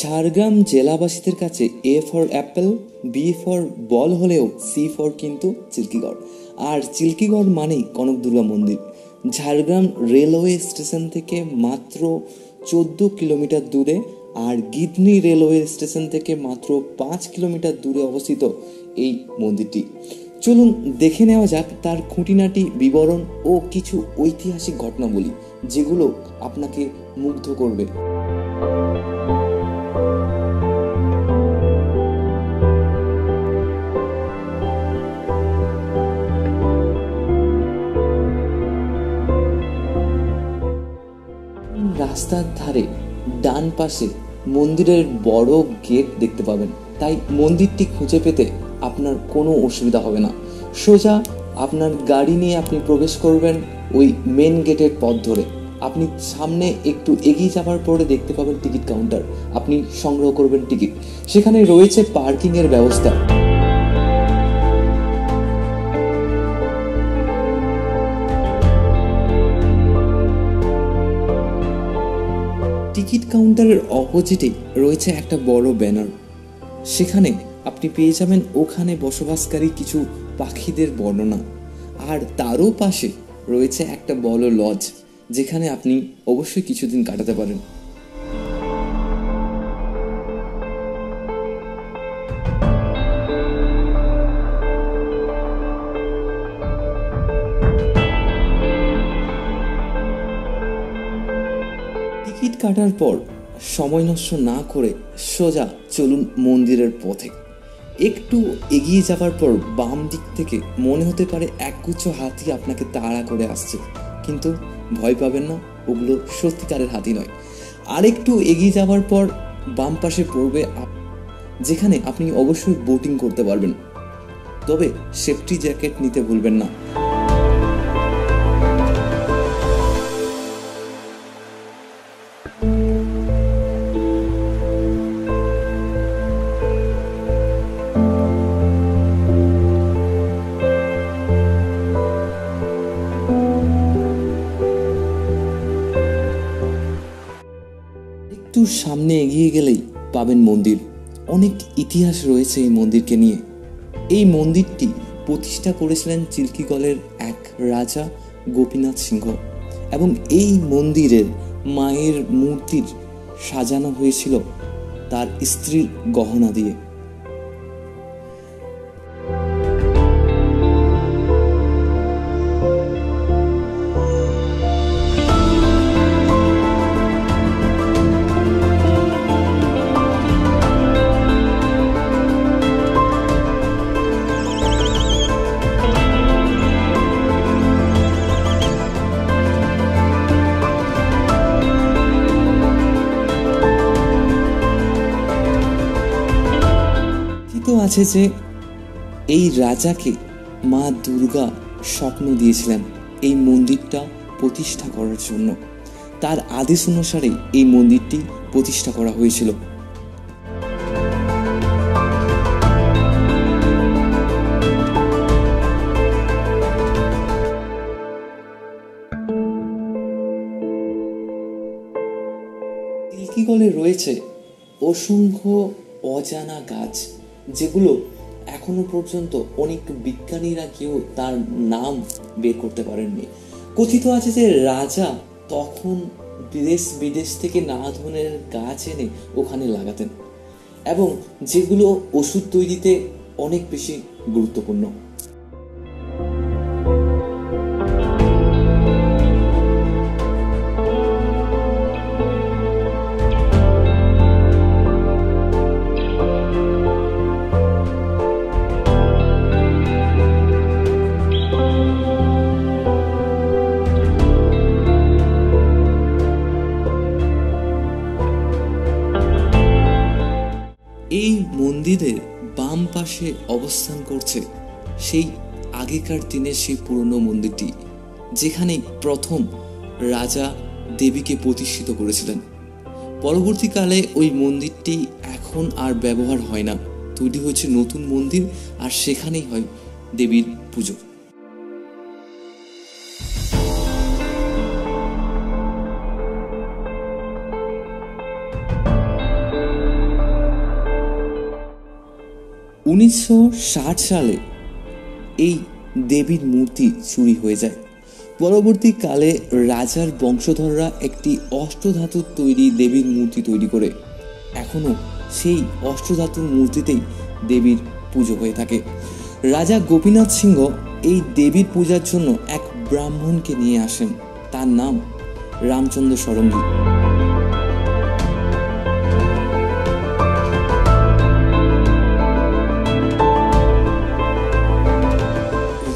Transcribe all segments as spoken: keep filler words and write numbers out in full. ঝাড়গ্রাম জেলাবাসীদের কাছে A for apple, B for ball হলেও সি ফর কিন্তু চিল্কিগড়, আর চিল্কিগড় মানেই কনক দুর্গা মন্দির। ঝাড়গ্রাম রেলওয়ে স্টেশন থেকে মাত্র চোদ্দো কিলোমিটার দূরে আর গিদনি রেলওয়ে স্টেশন থেকে মাত্র পাঁচ কিলোমিটার দূরে অবস্থিত এই মন্দিরটি। চলুন দেখে নেওয়া যাক তার খুঁটিনাটি বিবরণ ও কিছু ঐতিহাসিক ঘটনাবলী, যেগুলো আপনাকে মুগ্ধ করবে। রাস্তার ধারে ডান পাশে মন্দিরের বড় গেট দেখতে পাবেন, তাই মন্দিরটি খুঁজে পেতে আপনার কোনো অসুবিধা হবে না। সোজা আপনার গাড়ি নিয়ে আপনি প্রবেশ করবেন ওই মেন গেটের পথ ধরে। আপনি সামনে একটু এগিয়ে যাওয়ার পরে দেখতে পাবেন টিকিট কাউন্টার, আপনি সংগ্রহ করবেন টিকিট। সেখানে রয়েছে পার্কিংয়ের ব্যবস্থা। টিকিট কাউন্টারের অপোজিটে রয়েছে একটা বড় ব্যানার, সেখানে আপনি পেয়ে যাবেন ওখানে বসবাসকারী কিছু পাখিদের বর্ণনা। আর তারও পাশে রয়েছে একটা বড় লজ, যেখানে আপনি অবশ্যই কিছুদিন কাটাতে পারেন। টিকিট কাটার পর সময় নষ্ট না করে সোজা চলুন মন্দিরের পথে। একটু এগিয়ে যাওয়ার পর বাম দিক থেকে মনে হতে পারে একগুচ্ছ হাতি আপনাকে তাড়া করে আসছে, কিন্তু ভয় পাবেন না, ওগুলো সত্যিকারের হাতি নয়। আরেকটু এগিয়ে যাওয়ার পর বাম পাশে পড়বে, যেখানে আপনি অবশ্যই বোটিং করতে পারবেন, তবে সেফটি জ্যাকেট নিতে ভুলবেন না। সামনে এগিয়ে গেলেই পাবেন মন্দির। অনেক ইতিহাস রয়েছে এই মন্দিরকে নিয়ে। এই মন্দিরটি প্রতিষ্ঠা করেছিলেন চিল্কিগড়ের এক রাজা গোপীনাথ সিংহ, এবং এই মন্দিরের মায়ের মূর্তির সাজানো হয়েছিল তার স্ত্রীর গহনা দিয়ে। আছে যে এই রাজাকে মা দুর্গা স্বপ্ন দিয়েছিলেন এই মন্দিরটা প্রতিষ্ঠা করার জন্য। তার আদেশ অনুসারে এই মন্দিরটি প্রতিষ্ঠা করা হয়েছিল। চিল্কিগড়ে রয়েছে অসংখ্য অজানা গাছ, যেগুলো এখনো পর্যন্ত অনেক বিজ্ঞানীরা কেউ তার নাম বের করতে পারেননি। কথিত আছে যে রাজা তখন বিদেশ বিদেশ থেকে নানা ধরনের গাছ এনে ওখানে লাগাতেন, এবং যেগুলো ওষুধ তৈরিতে অনেক বেশি গুরুত্বপূর্ণ। এই মন্দিরের বাম পাশে অবস্থান করছে সেই আগেকার দিনের সেই পুরনো মন্দিরটি, যেখানে প্রথম রাজা দেবীকে প্রতিষ্ঠিত করেছিলেন। পরবর্তীকালে ওই মন্দিরটি এখন আর ব্যবহার হয় না, তৈরি হয়েছে নতুন মন্দির, আর সেখানেই হয় দেবীর পুজো। উনিশশো ষাট সালে এই দেবীর মূর্তি চুরি হয়ে যায়। পরবর্তীকালে রাজার বংশধররা একটি অষ্টধাতুর তৈরি দেবীর মূর্তি তৈরি করে এখনও সেই অষ্টধাতুর মূর্তিতেই দেবীর পুজো হয়ে থাকে। রাজা গোপীনাথ সিংহ এই দেবীর পূজার জন্য এক ব্রাহ্মণকে নিয়ে আসেন, তার নাম রামচন্দ্র ষড়ঙ্গী।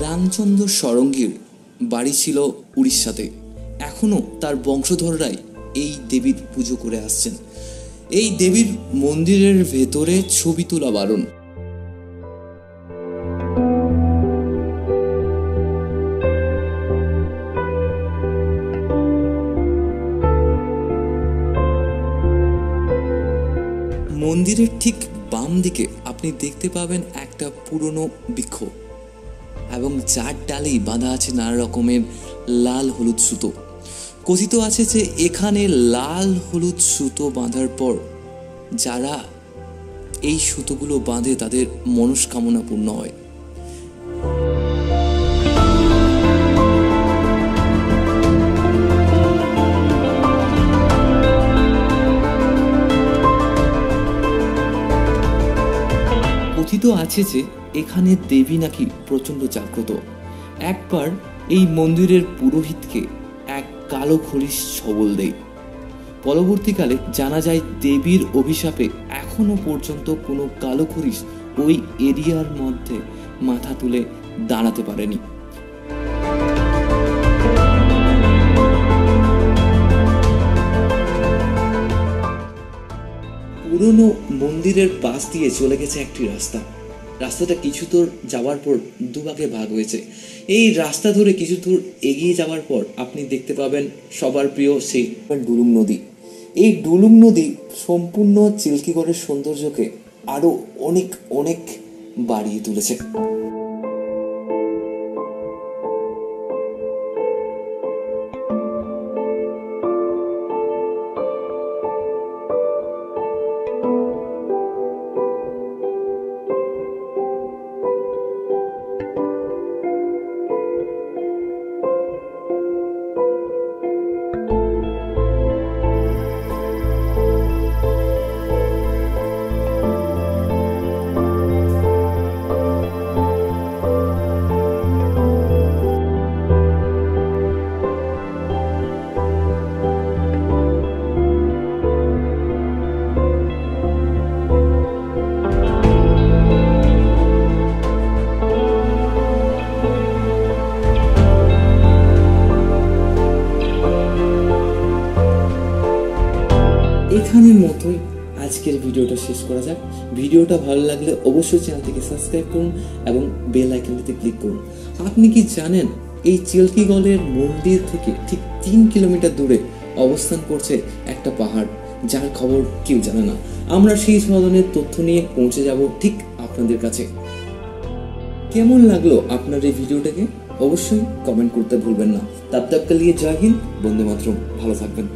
রামচন্দ্র ষড়ঙ্গীর বাড়ি ছিল উড়িষ্যাতে, এখনও তার বংশধররাই এই দেবীর পুজো করে আসছেন। এই দেবীর মন্দিরের ভেতরে ছবি তোলা বারণ। মন্দিরের ঠিক বাম দিকে আপনি দেখতে পাবেন একটা পুরনো বৃক্ষ এবং যার ডালেই বাঁধা আছে নানা রকমের লাল হলুদ সুতো। কথিত আছে যে এখানে লাল হলুদ সুতো বাঁধার পর যারা এই সুতোগুলো বাঁধে তাদের মনস্কামনা পূর্ণ হয়। কথিত আছে যে এখানে দেবী নাকি প্রচণ্ড জাগ্রত। একবার এই মন্দিরের পুরোহিতকে এক কালো খলিশ ছবল দেয়। পরবর্তীকালে জানা যায় দেবীর অভিশাপে এখনো পর্যন্ত কোনো কালো খলিশ ওই এরিয়ার মধ্যে মাথা তুলে দাঁড়াতে পারেনি। পুরনো মন্দিরের পাশ দিয়ে চলে গেছে একটি রাস্তা। রাস্তাটা কিছু দূর যাওয়ার পর দুভাগে ভাগ হয়েছে। এই রাস্তা ধরে কিছু দূর এগিয়ে যাওয়ার পর আপনি দেখতে পাবেন সবার প্রিয় সেই ডুলুং নদী। এই ডুলুং নদী সম্পূর্ণ চিল্কিগড়ের সৌন্দর্যকে আরও অনেক অনেক বাড়িয়ে তুলেছে। এখানের মতোই আজকের ভিডিওটা শেষ করা যাক। ভিডিওটা ভালো লাগলে অবশ্যই চ্যানেলটিকে সাবস্ক্রাইব করুন এবং বেল আইকনটিতে ক্লিক করুন। আপনি কি জানেন এই চিল্কিগড়ের মন্দির থেকে ঠিক তিন কিলোমিটার দূরে অবস্থান করছে একটা পাহাড়, যার খবর কেউ জানে না। আমরা সেই ধরনের তথ্য নিয়ে পৌঁছে যাব ঠিক আপনাদের কাছে। কেমন লাগলো আপনার এই ভিডিওটাকে অবশ্যই কমেন্ট করতে ভুলবেন না। তব তক কে লিয়ে জয় হিন্দ, বন্দে মাতরম। ভালো থাকবেন।